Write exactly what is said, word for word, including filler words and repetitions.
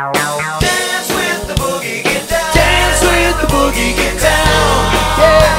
Dance with the boogie, get down. Dance with the boogie, get down. Yeah.